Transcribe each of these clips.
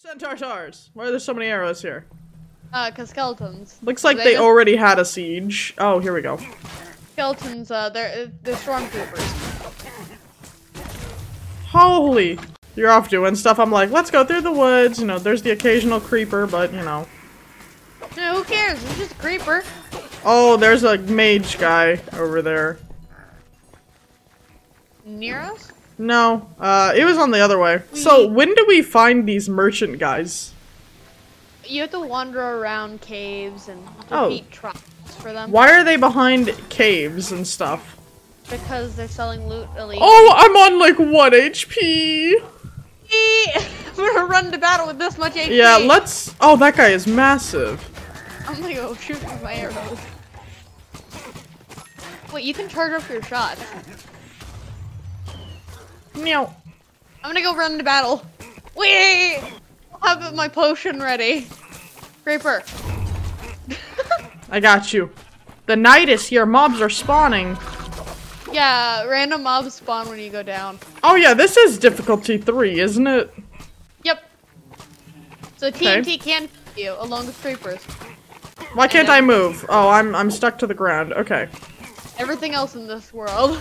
Centaurs! Why are there so many arrows here? Cause skeletons. Looks like they already had a siege. Oh, here we go. Skeletons, they're stormtroopers. Holy! You're off doing stuff. I'm like, let's go through the woods. You know, there's the occasional creeper, but you know. No, who cares? It's just a creeper. Oh, there's a mage guy over there. Near us? No, it was on the other way. So, when do we find these merchant guys? You have to wander around caves and defeat traps for them. Why are they behind caves and stuff? Because they're selling loot illegally. Oh, I'm on like 1 HP! I'm gonna run to battle with this much HP! Yeah, let's- oh, that guy is massive. I'm gonna go shoot with my arrows. Wait, you can charge up your shots. No. I'm gonna go run to battle. Wait! I'll have my potion ready. Creeper. I got you. The night is here. Mobs are spawning. Yeah, random mobs spawn when you go down. Oh yeah, this is difficulty 3, isn't it? Yep. So TNT can kill you along with creepers. Why can't I move? Oh, I'm stuck to the ground. Okay. Everything else in this world.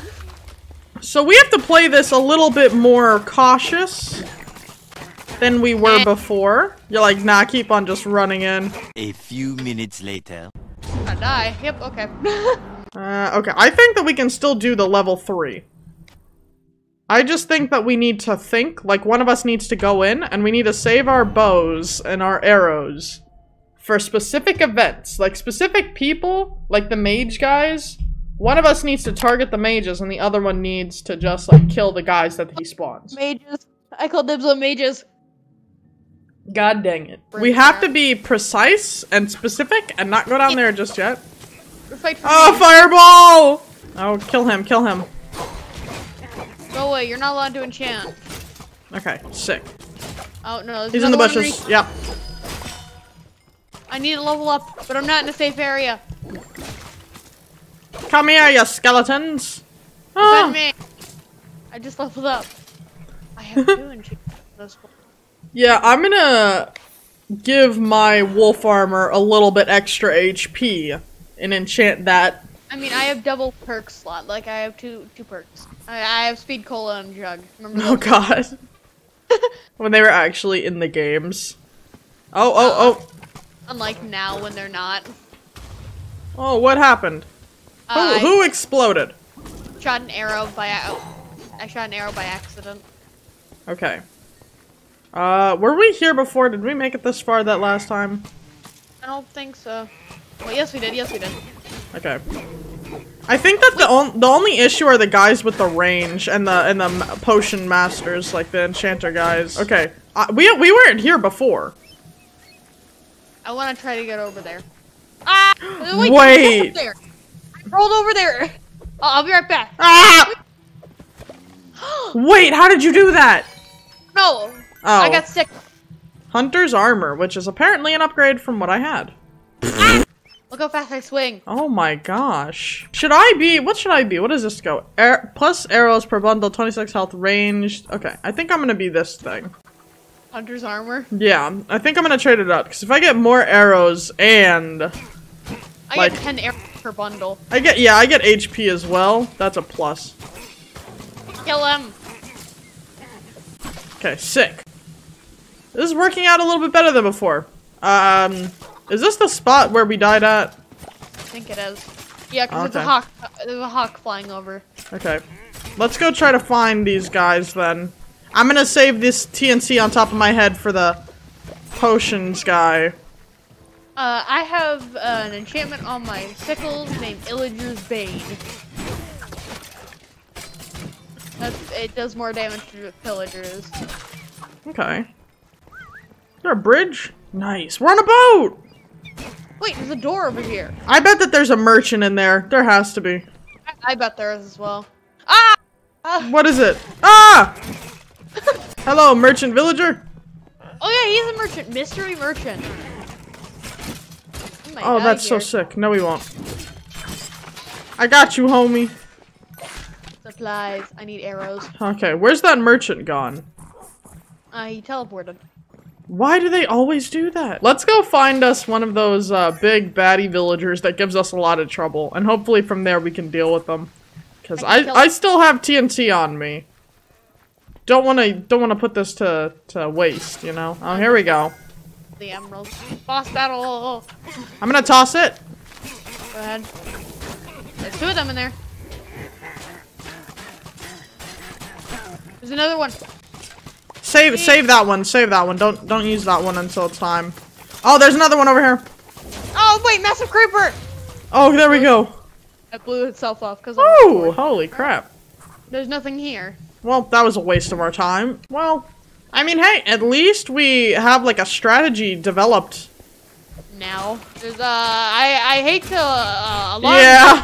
So we have to play this a little bit more cautious than we were before. You're like, nah, keep on just running in. A few minutes later. I die. Yep, okay. Okay, I think that we can still do the level 3. I just think that we need to think, like one of us needs to go in, and we need to save our bows and our arrows for specific events, like specific people, like the mage guys. One of us needs to target the mages, and the other one needs to just, like, kill the guys that he spawns. Mages. I call dibs on mages. God dang it. We have to be precise and specific and not go down there just yet. Oh, fireball! Oh, kill him, kill him. Go away, you're not allowed to enchant. Okay, sick. Oh, no. He's in the bushes, yeah. I need to level up, but I'm not in a safe area. Come here, you skeletons! Oh. Me. I just leveled up. I have 2 enchantments at this point. Yeah, I'm gonna give my wolf armor a little bit extra HP and enchant that. I mean, I have double perk slot. Like, I have two perks. I have speed, cola, and jug. Remember those? Oh god. When they were actually in the games. Oh, oh, oh! Unlike now when they're not. Oh, what happened? Who exploded? I shot an arrow by accident. Okay. Were we here before? Did we make it this far that last time? I don't think so. Well, yes we did, yes we did. Okay. I think that the only issue are the guys with the range and the potion masters, like the enchanter guys. Okay. We weren't here before. I want to try to get over there. Ah! Wait! There. Rolled over there. Oh, I'll be right back. Ah! Wait, how did you do that? No, I got sick. Hunter's armor, which is apparently an upgrade from what I had. Ah! Look how fast I swing. Oh my gosh. Should I be? What should I be? What does this go? Plus arrows per bundle, 26 health, ranged. Okay, I think I'm gonna be this thing. Hunter's armor. Yeah, I think I'm gonna trade it out because if I get more arrows and I get 10 arrows. Bundle. I get HP as well. That's a plus. Kill him. Okay, sick. This is working out a little bit better than before. Is this the spot where we died at? I think it is. Yeah, because there's a hawk. There's a hawk flying over. Okay, let's go try to find these guys then. I'm gonna save this TNT on top of my head for the potions guy. I have an enchantment on my sickles named Illager's Bane. It does more damage to pillagers. Okay. Is there a bridge? Nice. We're on a boat! Wait, there's a door over here. I bet that there's a merchant in there. There has to be. I bet there is as well. Ah! What is it? Ah! Hello, merchant villager. Oh yeah, he's a merchant. Mystery merchant. Oh, that's so sick. No, we won't. I got you, homie. Supplies. I need arrows. Okay, where's that merchant gone? He teleported. Why do they always do that? Let's go find us one of those big baddie villagers that gives us a lot of trouble, and hopefully from there we can deal with them. Because I still have TNT on me. Don't wanna put this to waste, you know? Oh, here we go. The emerald boss battle. I'm gonna toss it. Go ahead. There's two of them in there. There's another one. Save that one. Save that one. Don't use that one until it's time. Oh, there's another one over here. Oh wait, massive creeper. Oh, there we go. It blew itself off because. Oh, holy crap. There's nothing here. Well, that was a waste of our time. Well, I mean, hey, at least we have like a strategy developed. Now, there's I hate to alarm. Yeah.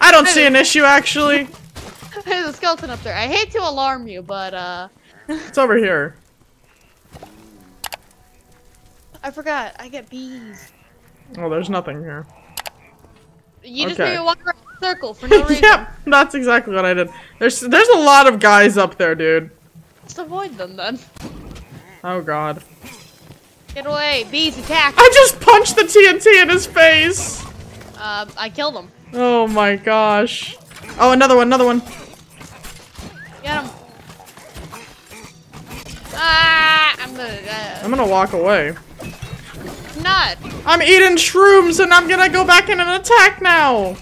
I don't see an issue actually. There's a skeleton up there. I hate to alarm you, but it's over here. I forgot. I get bees. Oh, there's nothing here. You just made me walk around in a circle for no reason. Yep, that's exactly what I did. There's a lot of guys up there, dude. Just avoid them then. Oh god. Get away! Bees attack! I just punched the TNT in his face. I killed him. Oh my gosh. Oh, another one. Get him. Ah! I'm gonna walk away. Not. I'm eating shrooms and I'm gonna go back in and attack now.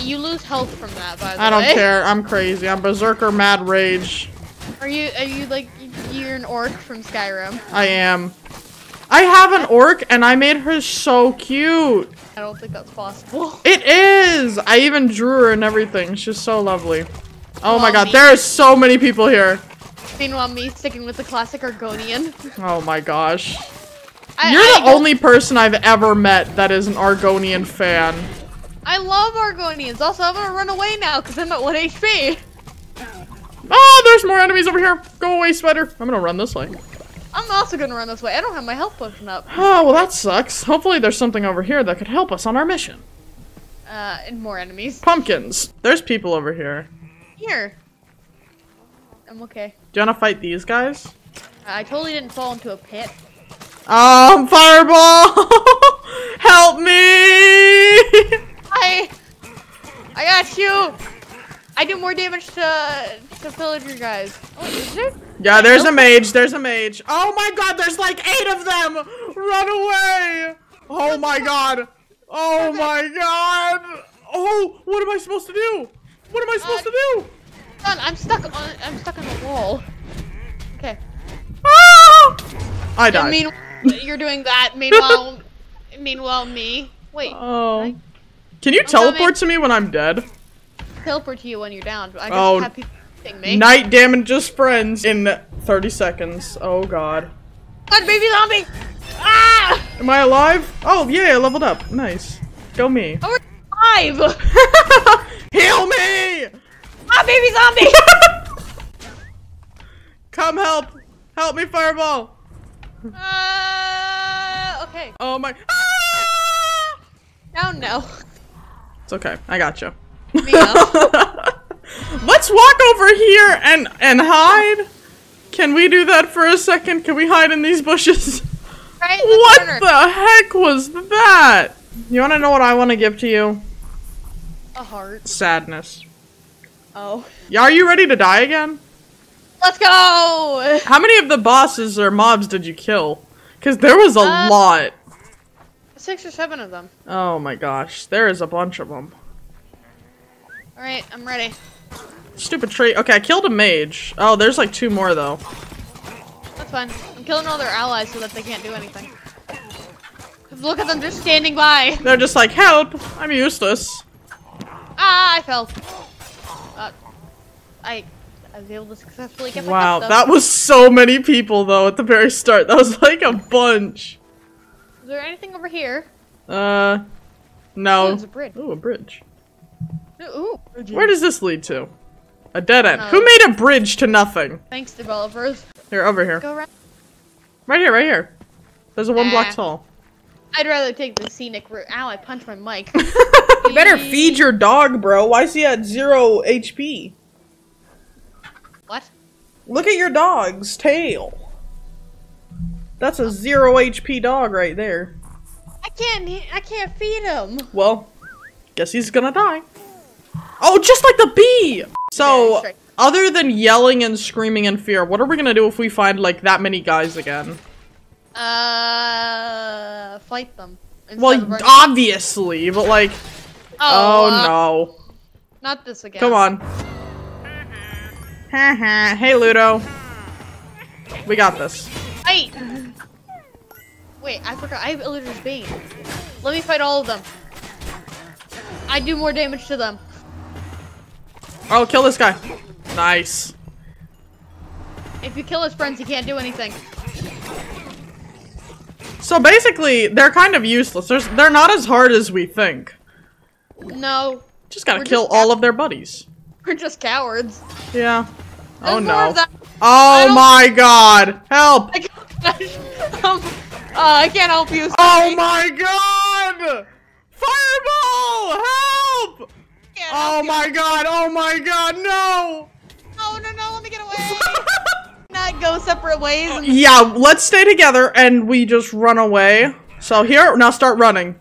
You lose health from that, by the way. I don't care. I'm crazy. I'm berserker, mad rage. Are you like you're an orc from Skyrim? I am. I have an orc and I made her so cute. I don't think that's possible. It is! I even drew her and everything. She's so lovely. Oh my god, there are so many people here. Meanwhile, me sticking with the classic Argonian. Oh my gosh. You're the only person I've ever met that is an Argonian fan. I love Argonians. Also, I'm gonna run away now because I'm at 1 HP. Oh, there's more enemies over here. Go away, spider. I'm gonna run this way. I'm also gonna run this way. I don't have my health potion up. Oh, well that sucks. Hopefully there's something over here that could help us on our mission. And more enemies. Pumpkins. There's people over here. Here. I'm okay. Do you wanna fight these guys? I totally didn't fall into a pit. Fireball! Help me! I got you! I do more damage to villager guys. Oh, is there? Yeah, there's a mage. There's a mage. Oh my god, there's like 8 of them. Run away. Oh my god. Oh my god. Oh, what am I supposed to do? What am I supposed to do? I'm stuck on the wall. Okay. Ah! I died. Meanwhile, you're doing that. Meanwhile me. Wait. Oh. Can you teleport to me when I'm dead? Teleport to you when you're down. I just have people hitting me. Night damages friends in 30 seconds. Oh god. God, baby zombie! Ah! Am I alive? Oh yeah, I leveled up. Nice. Go me. Oh, we're alive! Heal me! Ah, baby zombie! Come help! Help me, Fireball! Okay. Oh my. Ah! Oh no. It's okay. I got you. Let's walk over here and hide. Can we do that for a second? Can we hide in these bushes? Right in the corner. What the heck was that? You want to know what I want to give to you? A heart. Sadness. Oh. Yeah, are you ready to die again? Let's go! How many of the bosses or mobs did you kill? Because there was a lot. 6 or 7 of them. Oh my gosh, there is a bunch of them. Alright, I'm ready. Stupid tree. Okay, I killed a mage. Oh, there's like 2 more though. That's fine. I'm killing all their allies so that they can't do anything. Look at them just standing by. They're just like, help! I'm useless. Ah, I fell. I was able to successfully get my stuff. Wow, that was so many people though at the very start. That was like a bunch. Is there anything over here? No. Ooh, there's a bridge. Ooh, a bridge. Ooh. Where does this lead to? A dead end. Who made a bridge to nothing? Thanks, developers. Here, over here. Go right. Right here. There's a 1 block tall. I'd rather take the scenic route. Ow, I punched my mic. You better feed your dog, bro. Why is he at 0 HP? What? Look at your dog's tail. That's a 0 HP dog right there. I can't feed him. Well, guess he's gonna die. Oh, just like the bee! So, other than yelling and screaming in fear, what are we gonna do if we find, like, that many guys again? Fight them. Well, obviously, but like... Oh, no. Not this again. Come on. Haha. Hey, Ludo. We got this. Wait! Wait, I forgot. I have Illager's Bane. Let me fight all of them. I do more damage to them. I'll kill this guy. Nice. If you kill his friends, he can't do anything. So basically, they're kind of useless. They're not as hard as we think. No. Just gotta kill all of their buddies. We're just cowards. Yeah. Oh no. Oh my god! Help! I can't help you. Sorry. Oh my god! Fireball! Help! Oh my god! Oh my god! No! Oh no no! Let me get away! Not go separate ways. Yeah, let's stay together and we just run away. So here, now start running.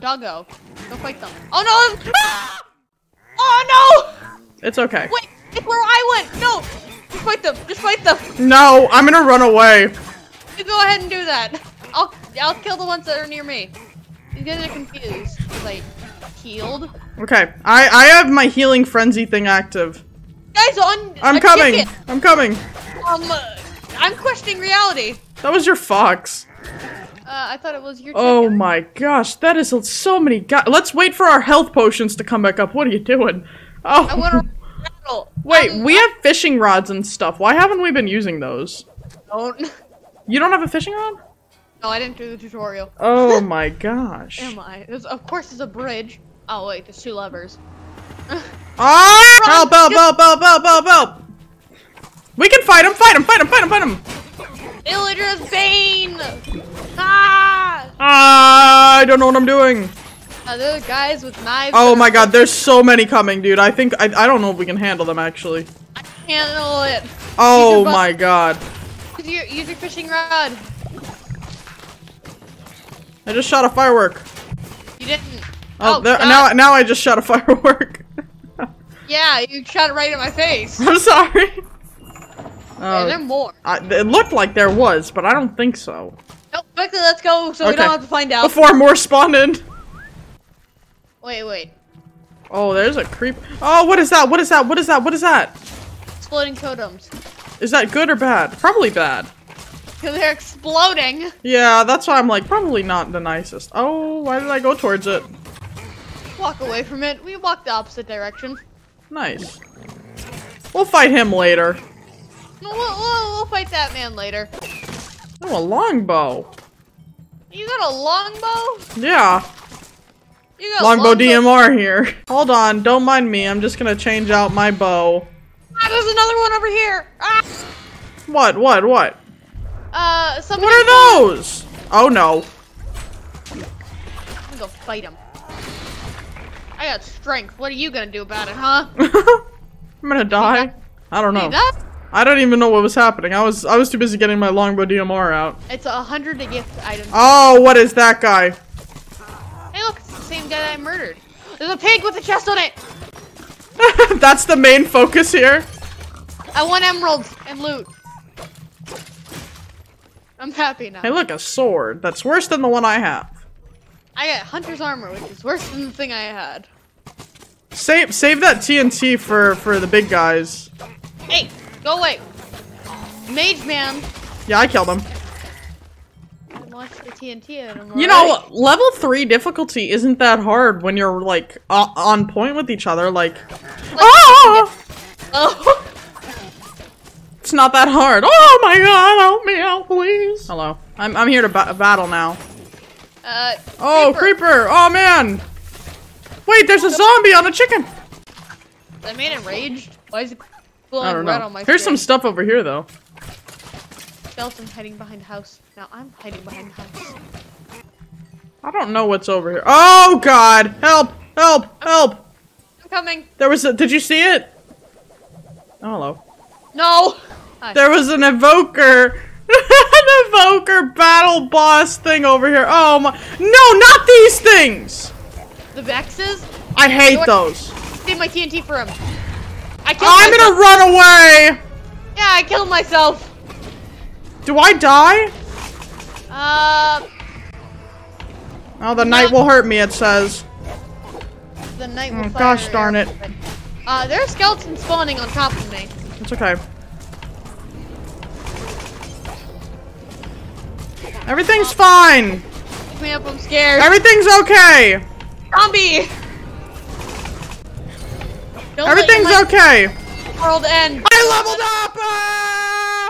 Doggo, go fight them. Oh no! Ah! Oh no! It's okay. Wait, it's where I went. No, just fight them. Just fight them. No, I'm gonna run away. You go ahead and do that. I'll kill the ones that are near me. You're getting confused. Like healed. Okay, I have my healing frenzy thing active. Guys, I'm coming. Ticket. I'm coming. I'm questioning reality. That was your fox. I thought it was your chicken. Oh my gosh, that is so many guys. Let's wait for our health potions to come back up. What are you doing? Oh. I want to battle. Wait, we have fishing rods and stuff. Why haven't we been using those? Don't. You don't have a fishing rod? No, I didn't do the tutorial. Oh my gosh. Am I? Of course, there's a bridge. Oh wait, there's 2 levers. Ah! Help, help, help, help, help, help, help! We can fight him, fight him, fight him, fight him, fight him! Illager's Bane! Ah! Ah! I don't know what I'm doing! Are there guys with knives? Oh my god, there's so many coming, dude. I think- I don't know if we can handle them, actually. I can handle it! Oh my god. Use your fishing rod! I just shot a firework. You didn't. Oh, there, now I just shot a firework. Yeah, you shot it right in my face. I'm sorry. Is there more? It looked like there was, but I don't think so. No, quickly, let's go so we don't have to find out. Before more spawned in. Wait, wait. Oh, there's a creep. Oh, what is that? What is that? What is that? What is that? Exploding totems. Is that good or bad? Probably bad. Because they're exploding. Yeah, that's why I'm like, probably not the nicest. Oh, why did I go towards it? Walk away from it. We walk the opposite direction. Nice. We'll fight him later. We'll fight that man later. Oh, a longbow. You got a longbow? Yeah. You got longbow DMR here. Hold on, don't mind me. I'm just gonna change out my bow. Ah, there's another one over here. Ah! What? What are those? Oh no. I'm gonna go fight him. I got strength. What are you gonna do about it, huh? I'm gonna die. I don't know. I don't even know what was happening. I was too busy getting my longbow DMR out. It's 100 to gift items. Oh, what is that guy? Hey, look, it's the same guy that I murdered. There's a pig with a chest on it. That's the main focus here. I want emeralds and loot. I'm happy now. Hey, look, a sword. That's worse than the one I have. I got hunter's armor, which is worse than the thing I had. Save that TNT for the big guys. Hey, go away, mage man. Yeah, I killed him. Watch the TNT. You know, level 3 difficulty isn't that hard when you're like on point with each other. Like oh, it's not that hard. Oh my god, help me out, please. Hello, I'm here to battle now. Oh, creeper! Oh, man! Wait, there's a zombie on a chicken! That man enraged? Why is it blowing red on my face? Here's some stuff over here, though. Belton hiding behind the house. Now I'm hiding behind the house. I don't know what's over here. Oh, God! Help! Help! Help! I'm coming! There was a- did you see it? Oh, hello. No! Hi. There was an evoker evoker battle boss thing over here. Oh my. No, not these things! The Vexes? I hate those. Save my TNT for him. I'm gonna run away! Yeah, I killed myself. Do I die? Oh, the night will hurt me, it says. The night will gosh darn it. There are skeletons spawning on top of me. It's okay. Everything's fine! Pick me up, I'm scared. Everything's okay! Zombie! Don't everything's okay! World end. I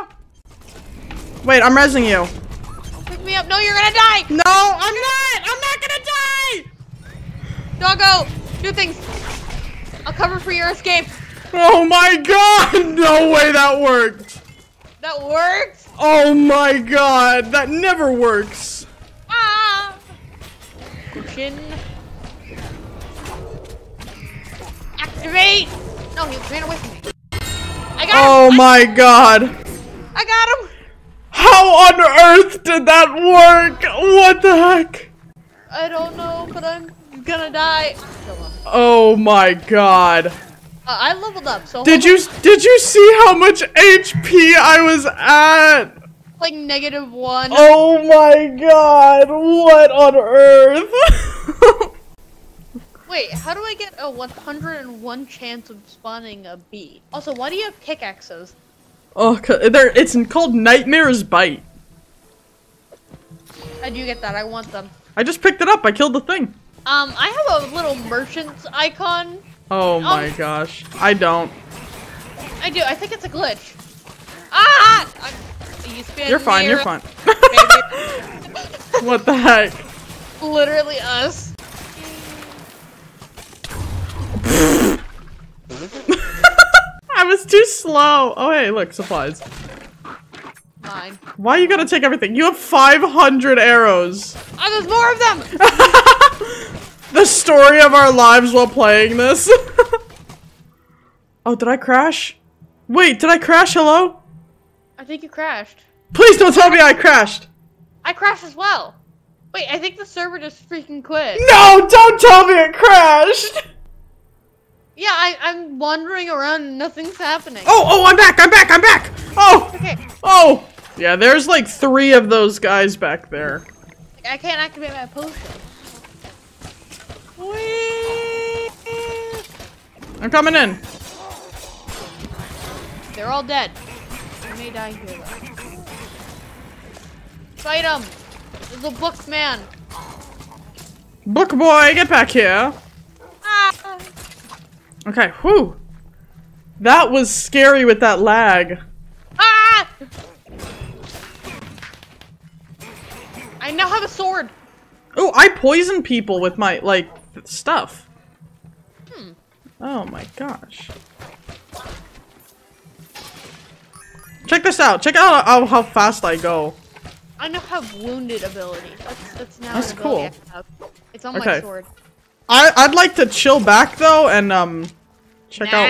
leveled up! Wait, I'm rezzing you. Pick me up. No, you're gonna die! No, I'm not! I'm not gonna die! Doggo, do things. I'll cover for your escape. Oh my god! No way that worked! That worked? Oh my god, that never works. Ah! Chin. Activate! No, he ran away from me. I got him! Oh my god. I got him! How on earth did that work? What the heck? I don't know, but I'm gonna die. Oh my god. I leveled up, so did you see how much HP I was at? Like -1. Oh my god! What on earth? Wait, how do I get a 101 chance of spawning a bee? Also, why do you have pickaxes? Oh, it's called Nightmare's Bite. I do get that. I want them. I just picked it up. I killed the thing. I have a little merchant's icon. Oh my gosh. I don't. I do. I think it's a glitch. Ah! You're fine. You're fine. What the heck? Literally us. I was too slow. Oh, hey, look. Supplies. Mine. Why you gotta take everything? You have 500 arrows. Oh, there's more of them! The story of our lives while playing this. Oh, did I crash? Wait, did I crash? Hello? I think you crashed. Please don't tell me I crashed. I crashed as well. Wait, I think the server just freaking quit. No, don't tell me it crashed. Yeah, I'm wandering around and nothing's happening. Oh, I'm back, I'm back, I'm back. Oh, okay. Oh. Yeah, there's like 3 of those guys back there. I can't activate my potion. I'm coming in. They're all dead. I may die here though. Fight them! There's a book man. Book boy, get back here. Ah. Okay, whew. That was scary with that lag. Ah! I now have a sword. Oh, I poison people with my, like, stuff. Hmm. Oh my gosh. Check this out. Check out how fast I go. I now have wounded ability. That's now that's cool. It's on my sword. I'd like to chill back though and check out.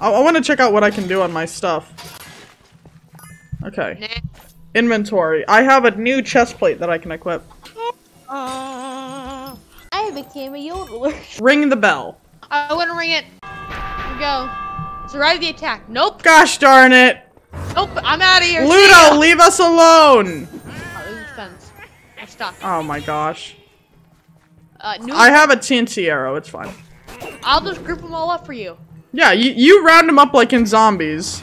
I want to check out what I can do on my stuff. Okay. Nah. Inventory. I have a new chest plate that I can equip. I became a yodeler. Ring the bell. I want to ring it. Here we go. Survive the attack. Nope. Gosh darn it. Nope. I'm out of here. Ludo, leave us alone. Oh, this is fence. I stopped. Oh my gosh. I have a TNT arrow. It's fine. I'll just group them all up for you. Yeah, you round them up like in zombies.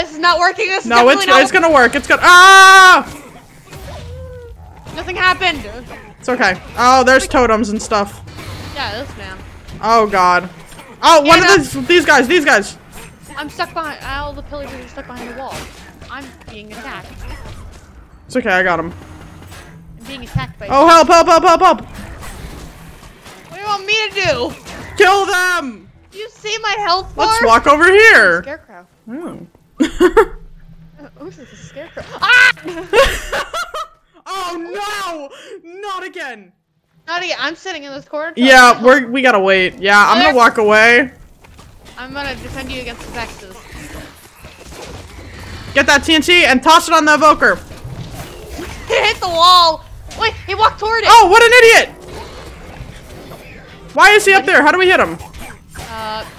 This is not working. This is no, it's gonna work. It's gonna. Ah! Nothing happened! It's okay. Oh, there's totems and stuff. Yeah, this man. Oh god. Oh, one of these guys! I'm stuck behind- all the pillars are stuck behind the wall. I'm being attacked. It's okay, I got him. I'm being attacked by- Oh, help, help, help, help, help! What do you want me to do? Kill them! Do you see my health bar? Let's walk over here! Scarecrow. Oh. Oh, this is a scarecrow. Ah! Oh no! Not again! Not again. I'm sitting in this corner. Yeah, we gotta wait. Yeah, I'm gonna walk away. I'm gonna defend you against the Vexes. Get that TNT and toss it on the evoker. it hit the wall. Wait, he walked toward it. Oh, what an idiot! Why is he up there? How do we hit him?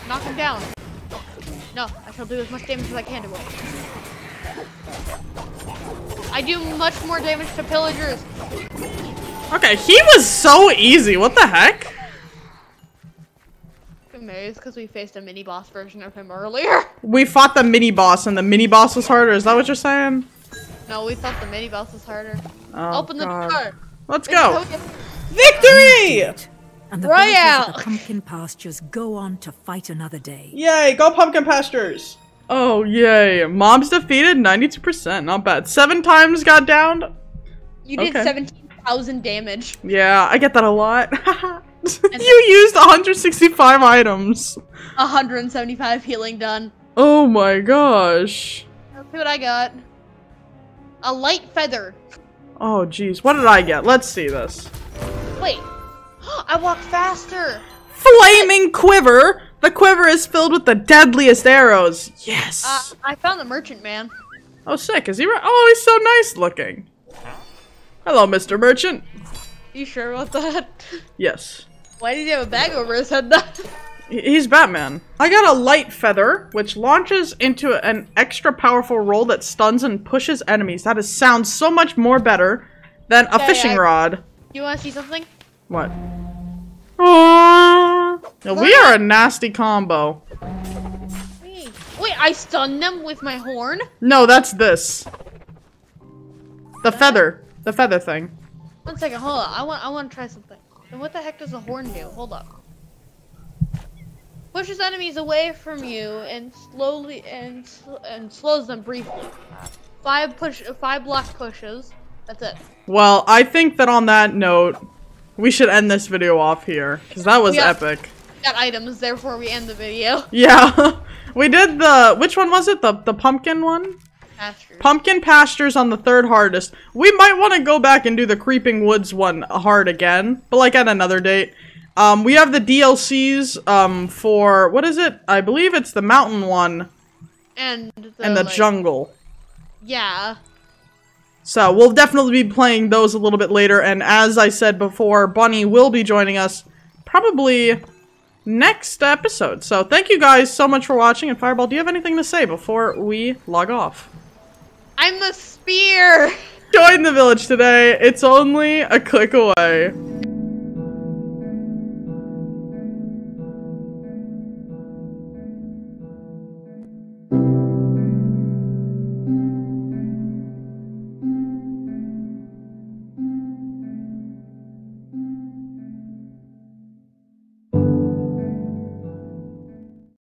Knock him down. No, I shall do as much damage as I can to him. I do much more damage to pillagers. Okay, he was so easy. What the heck? Maybe it's because we faced a mini-boss version of him earlier. We fought the mini-boss and the mini-boss was harder. Is that what you're saying? No, we thought the mini-boss was harder. Oh, open God. The door. Let's go. Victory! And the villagers of the Pumpkin Pastures go on to fight another day. Yay, go Pumpkin Pastures! Oh, yay. Mobs defeated, 92%. Not bad. 7 times got downed. You did 17,000 damage. Yeah, I get that a lot. You used 165 items. 175 healing done. Oh my gosh. Let's see what I got. A light feather. Oh, jeez. What did I get? Let's see this. Wait. I walk faster! Flaming quiver! The quiver is filled with the deadliest arrows! Yes! I found the merchant man. Oh, sick. Is he right? Oh, he's so nice looking. Hello, Mr. Merchant. You sure about that? Yes. Why did he have a bag over his head? He's Batman. I got a light feather, which launches into an extra powerful roll that stuns and pushes enemies. That sounds so much more better than a fishing rod. You want to see something? What? No, we are a nasty combo. Wait, I stunned them with my horn? No, that's this. The feather. The feather thing. One second, hold up. I want to try something. And what the heck does a horn do? Hold up. Pushes enemies away from you and slowly and slows them briefly. 5 block pushes. That's it. Well, I think that on that note, we should end this video off here, because that was epic. We got items, therefore we end the video. Yeah. We did the, which one was it? The pumpkin one? Pastures. Pumpkin Pastures on the 3rd hardest. We might want to go back and do the Creeping Woods one hard again, but like at another date. We have the DLCs for, what is it? I believe it's the mountain one. And the like, jungle. Yeah. So we'll definitely be playing those a little bit later, and as I said before, Bunny will be joining us probably next episode. So thank you guys so much for watching, and Fireball, do you have anything to say before we log off? I'm the spear! Join the village today. It's only a click away.